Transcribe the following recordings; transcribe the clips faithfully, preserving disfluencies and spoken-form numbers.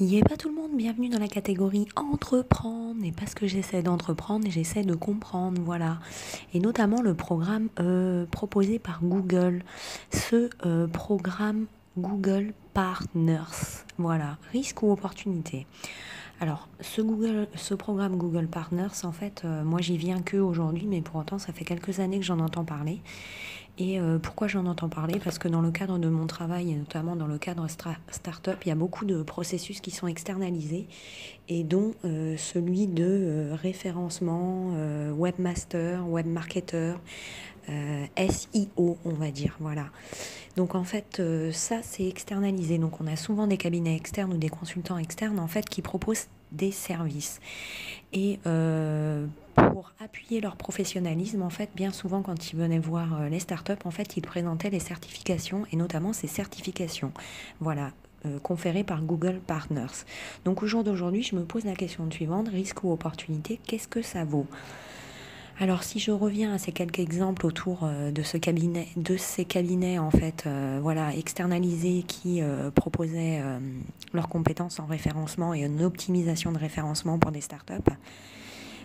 Yé pas tout le monde, bienvenue dans la catégorie entreprendre, et parce que j'essaie d'entreprendre et j'essaie de comprendre, voilà. Et notamment le programme euh, proposé par Google, ce euh, programme Google Partners, voilà, risque ou opportunité. Alors, ce, Google, ce programme Google Partners, en fait, euh, moi j'y viens que aujourd'hui, mais pour autant, ça fait quelques années que j'en entends parler. Et euh, pourquoi j'en entends parler? Parce que dans le cadre de mon travail, et notamment dans le cadre start-up, il y a beaucoup de processus qui sont externalisés, et dont euh, celui de euh, référencement, euh, webmaster, webmarketer, euh, S I O, on va dire, voilà. Donc en fait, euh, ça c'est externalisé. Donc on a souvent des cabinets externes ou des consultants externes, en fait, qui proposent des services. Et euh, pour appuyer leur professionnalisme, en fait, bien souvent quand ils venaient voir euh, les startups, en fait, ils présentaient les certifications, et notamment ces certifications, voilà, euh, conférées par Google Partners. Donc au jour d'aujourd'hui, je me pose la question suivante: risque ou opportunité, qu'est-ce que ça vaut ? Alors, si je reviens à ces quelques exemples autour de ce cabinet, de ces cabinets en fait, euh, voilà, externalisés qui euh, proposaient euh, leurs compétences en référencement et en optimisation de référencement pour des startups.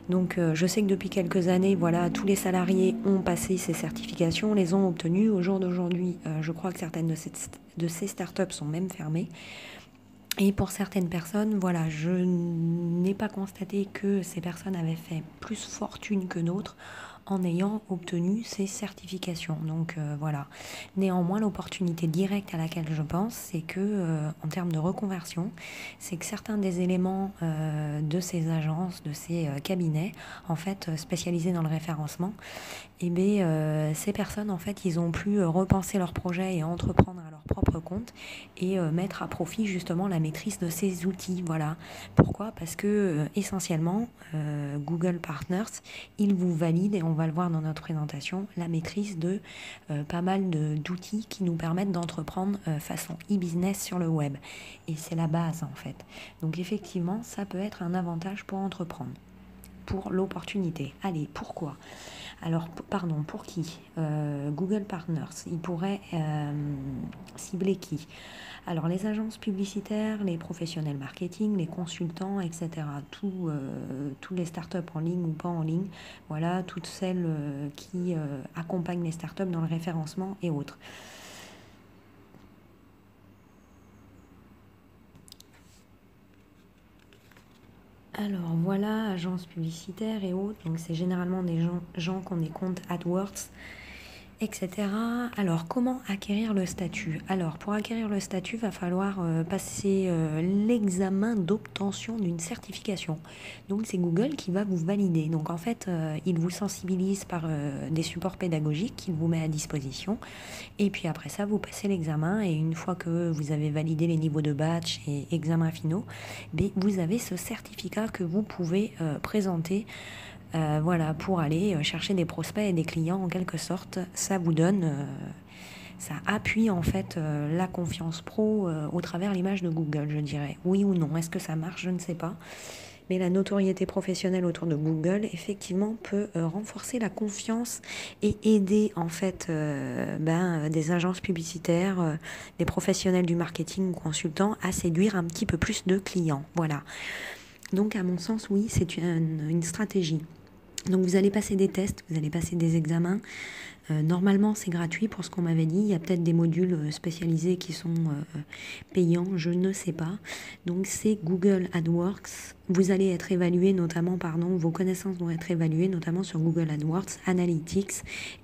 Donc, euh, je sais que depuis quelques années, voilà, tous les salariés ont passé ces certifications, les ont obtenues. Au jour d'aujourd'hui, euh, je crois que certaines de ces, de ces startups sont même fermées. Et pour certaines personnes, voilà, je n'ai pas constaté que ces personnes avaient fait plus fortune que d'autres en ayant obtenu ces certifications. Donc euh, voilà. Néanmoins, l'opportunité directe à laquelle je pense, c'est que euh, en termes de reconversion, c'est que certains des éléments euh, de ces agences, de ces euh, cabinets, en fait, spécialisés dans le référencement, et eh bien euh, ces personnes, en fait, ils ont pu repenser leur projet et entreprendre à leur propre compte et euh, mettre à profit justement la maîtrise de ces outils. Voilà. Pourquoi? Parce que euh, essentiellement, euh, Google Partners, ils vous valident, et on On va le voir dans notre présentation, la maîtrise de euh, pas mal d'outils qui nous permettent d'entreprendre euh, façon e-business sur le web. Et c'est la base en fait. Donc effectivement, ça peut être un avantage pour entreprendre, pour l'opportunité. Allez, pourquoi? Alors, pardon, pour qui? euh, Google Partners, il pourrait euh, cibler qui? Alors, les agences publicitaires, les professionnels marketing, les consultants, et cetera. Tous euh, tous les startups en ligne ou pas en ligne, voilà, toutes celles euh, qui euh, accompagnent les startups dans le référencement et autres. Alors voilà, agences publicitaires et autres, donc c'est généralement des gens, gens qui ont des comptes AdWords, et cetera. Alors, comment acquérir le statut? Alors, pour acquérir le statut, il va falloir euh, passer euh, l'examen d'obtention d'une certification. Donc, c'est Google qui va vous valider. Donc, en fait, euh, il vous sensibilise par euh, des supports pédagogiques qu'il vous met à disposition. Et puis, après ça, vous passez l'examen. Et une fois que vous avez validé les niveaux de batch et examens finaux, bien, vous avez ce certificat que vous pouvez euh, présenter. Euh, voilà, pour aller chercher des prospects et des clients en quelque sorte. Ça vous donne, euh, ça appuie en fait euh, la confiance pro euh, au travers l'image de Google, je dirais. Oui ou non, est-ce que ça marche? Je ne sais pas. Mais la notoriété professionnelle autour de Google, effectivement, peut euh, renforcer la confiance et aider en fait euh, ben, des agences publicitaires, euh, des professionnels du marketing ou consultants à séduire un petit peu plus de clients. Voilà. Donc à mon sens, oui, c'est une, une stratégie. Donc vous allez passer des tests, vous allez passer des examens. Euh, normalement c'est gratuit pour ce qu'on m'avait dit, il y a peut-être des modules spécialisés qui sont euh, payants, je ne sais pas. Donc c'est Google AdWords, vous allez être évalué notamment, pardon, vos connaissances vont être évaluées notamment sur Google AdWords, Analytics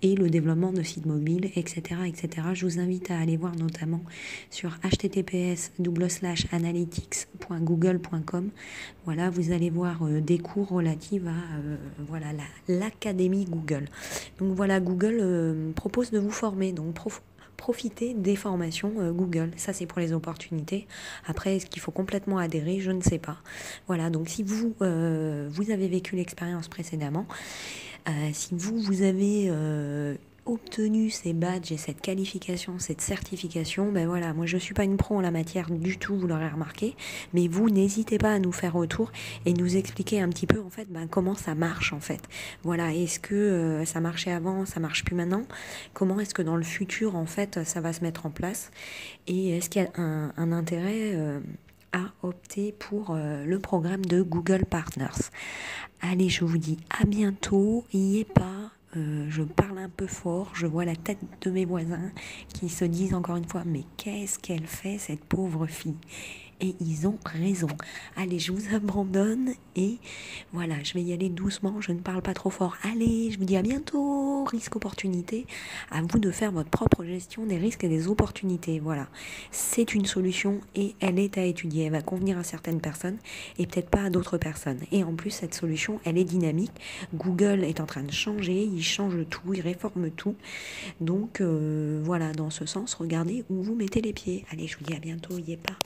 et le développement de sites mobiles, et cetera, et cetera. Je vous invite à aller voir notamment sur h t t p s colon slash analytics point google point com. Voilà, vous allez voir euh, des cours relatifs à euh, voilà, l'académie Google. Donc voilà, Google euh, propose de vous former, donc prof profitez des formations euh, Google. Ça, c'est pour les opportunités. Après, est-ce qu'il faut complètement adhérer? Je ne sais pas. Voilà, donc si vous, euh, vous avez vécu l'expérience précédemment, euh, si vous, vous avez... Euh, obtenu ces badges et cette qualification, cette certification, ben voilà, moi je suis pas une pro en la matière du tout, vous l'aurez remarqué, mais vous n'hésitez pas à nous faire retour et nous expliquer un petit peu en fait ben, comment ça marche en fait. Voilà, est-ce que euh, ça marchait avant, ça marche plus maintenant? Comment est-ce que dans le futur en fait ça va se mettre en place? Et est-ce qu'il y a un, un intérêt euh, à opter pour euh, le programme de Google Partners. Allez, je vous dis à bientôt, n'y est pas, euh, je parle un peu fort, je vois la tête de mes voisins qui se disent encore une fois, mais qu'est-ce qu'elle fait cette pauvre fille ? Et ils ont raison. Allez, je vous abandonne et voilà, je vais y aller doucement, je ne parle pas trop fort. Allez, je vous dis à bientôt, risque-opportunité, à vous de faire votre propre gestion des risques et des opportunités. Voilà, c'est une solution et elle est à étudier, elle va convenir à certaines personnes et peut-être pas à d'autres personnes. Et en plus, cette solution, elle est dynamique. Google est en train de changer, il change tout, il réforme tout. Donc euh, voilà, dans ce sens, regardez où vous mettez les pieds. Allez, je vous dis à bientôt, n'y est pas.